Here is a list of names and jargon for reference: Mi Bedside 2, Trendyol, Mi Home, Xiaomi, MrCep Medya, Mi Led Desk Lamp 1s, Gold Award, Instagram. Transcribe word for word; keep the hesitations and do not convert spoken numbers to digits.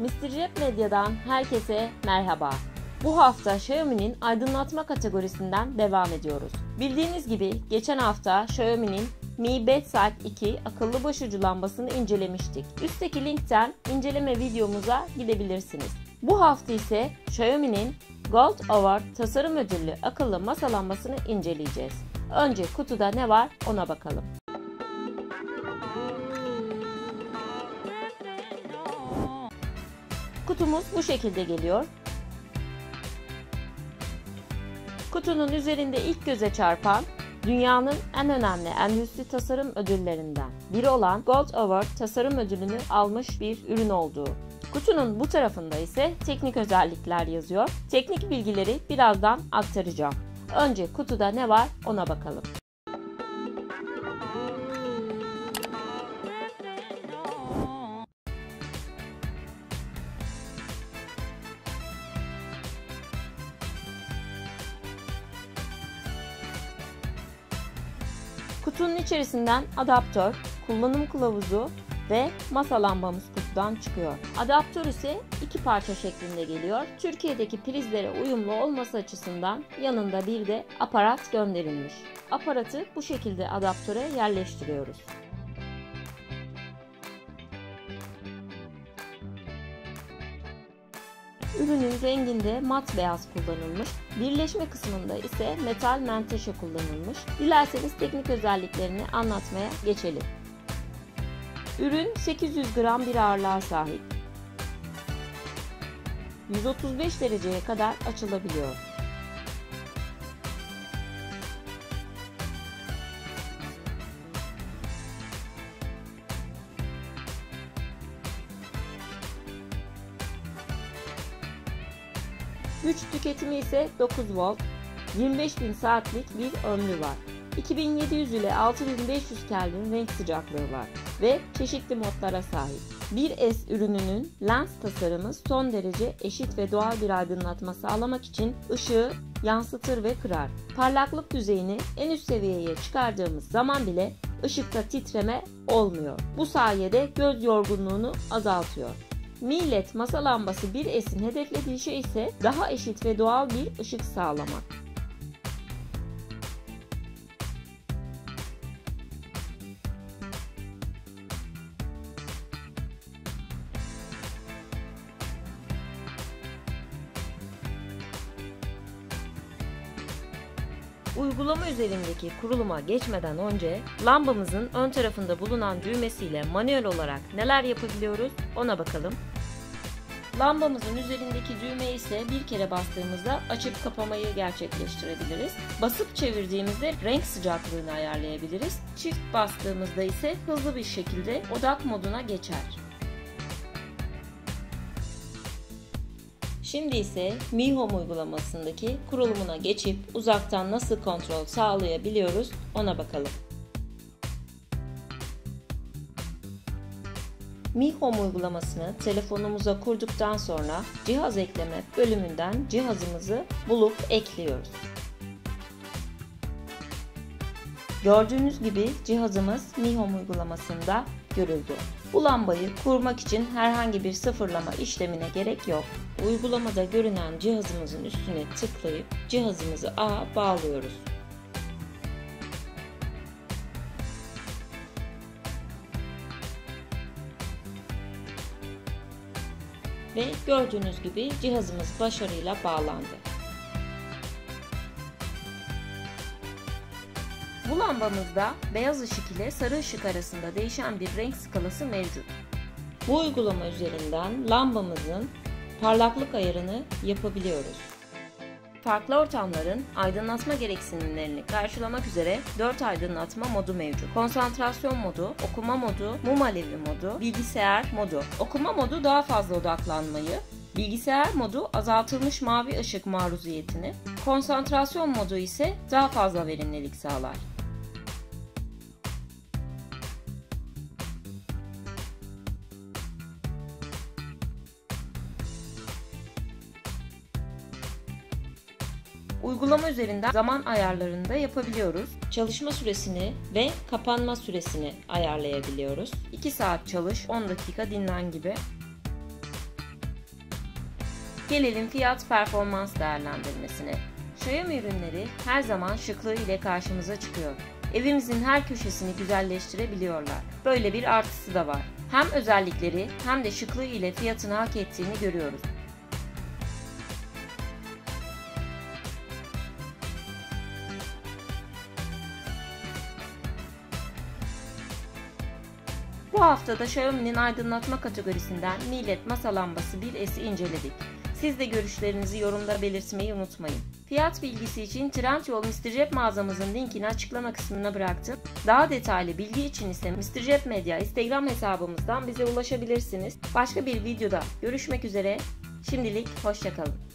MrCep Medya'dan herkese merhaba. Bu hafta Xiaomi'nin aydınlatma kategorisinden devam ediyoruz. Bildiğiniz gibi geçen hafta Xiaomi'nin Mi Bedside iki akıllı başucu lambasını incelemiştik. Üstteki linkten inceleme videomuza gidebilirsiniz. Bu hafta ise Xiaomi'nin Gold Award tasarım ödüllü akıllı masa lambasını inceleyeceğiz. Önce kutuda ne var ona bakalım. Kutumuz bu şekilde geliyor. Kutunun üzerinde ilk göze çarpan dünyanın en önemli endüstri tasarım ödüllerinden biri olan Gold Award tasarım ödülünü almış bir ürün olduğu. Kutunun bu tarafında ise teknik özellikler yazıyor. Teknik bilgileri birazdan aktaracağım. Önce kutuda ne var ona bakalım. Kutunun içerisinden adaptör, kullanım kılavuzu ve masa lambamız kutudan çıkıyor. Adaptör ise iki parça şeklinde geliyor. Türkiye'deki prizlere uyumlu olması açısından yanında bir de aparat gönderilmiş. Aparatı bu şekilde adaptöre yerleştiriyoruz. Ürünün renginde mat beyaz kullanılmış, birleşme kısmında ise metal menteşe kullanılmış. Dilerseniz teknik özelliklerini anlatmaya geçelim. Ürün sekiz yüz gram bir ağırlığa sahip. yüz otuz beş dereceye kadar açılabiliyor. Güç tüketimi ise dokuz volt, yirmi beş bin saatlik bir ömrü var. iki bin yedi yüz ile altı bin beş yüz Kelvin renk sıcaklığı var ve çeşitli modlara sahip. bir S ürününün lens tasarımı son derece eşit ve doğal bir aydınlatma sağlamak için ışığı yansıtır ve kırar. Parlaklık düzeyini en üst seviyeye çıkardığımız zaman bile ışıkta titreme olmuyor. Bu sayede göz yorgunluğunu azaltıyor. Mi Led masa lambası bir S'in hedeflediği şey ise daha eşit ve doğal bir ışık sağlamak. Uygulama üzerindeki kuruluma geçmeden önce lambamızın ön tarafında bulunan düğmesiyle manuel olarak neler yapabiliyoruz ona bakalım. Lambamızın üzerindeki düğmeye ise bir kere bastığımızda açıp kapamayı gerçekleştirebiliriz. Basıp çevirdiğimizde renk sıcaklığını ayarlayabiliriz. Çift bastığımızda ise hızlı bir şekilde odak moduna geçer. Şimdi ise Mi Home uygulamasındaki kurulumuna geçip uzaktan nasıl kontrol sağlayabiliyoruz ona bakalım. Mi Home uygulamasını telefonumuza kurduktan sonra cihaz ekleme bölümünden cihazımızı bulup ekliyoruz. Gördüğünüz gibi cihazımız Mi Home uygulamasında görüldü. Bu lambayı kurmak için herhangi bir sıfırlama işlemine gerek yok. Uygulamada görünen cihazımızın üstüne tıklayıp cihazımızı ağa bağlıyoruz. Ve gördüğünüz gibi cihazımız başarıyla bağlandı. Bu lambamızda beyaz ışık ile sarı ışık arasında değişen bir renk skalası mevcut. Bu uygulama üzerinden lambamızın parlaklık ayarını yapabiliyoruz. Farklı ortamların aydınlatma gereksinimlerini karşılamak üzere dört aydınlatma modu mevcut. Konsantrasyon modu, okuma modu, mum alevi modu, bilgisayar modu. Okuma modu daha fazla odaklanmayı, bilgisayar modu azaltılmış mavi ışık maruziyetini, konsantrasyon modu ise daha fazla verimlilik sağlar. Uygulama üzerinden zaman ayarlarını da yapabiliyoruz. Çalışma süresini ve kapanma süresini ayarlayabiliyoruz. iki saat çalış, on dakika dinlen gibi. Gelelim fiyat performans değerlendirmesine. Xiaomi ürünleri her zaman şıklığı ile karşımıza çıkıyor. Evimizin her köşesini güzelleştirebiliyorlar. Böyle bir artısı da var. Hem özellikleri hem de şıklığı ile fiyatını hak ettiğini görüyoruz. Bu haftada Xiaomi'nin aydınlatma kategorisinden Mi Led masa lambası bir es'i inceledik. Siz de görüşlerinizi yorumda belirtmeyi unutmayın. Fiyat bilgisi için Trendyol MrCep mağazamızın linkini açıklama kısmına bıraktım. Daha detaylı bilgi için ise MrCep Medya Instagram hesabımızdan bize ulaşabilirsiniz. Başka bir videoda görüşmek üzere. Şimdilik hoşça kalın.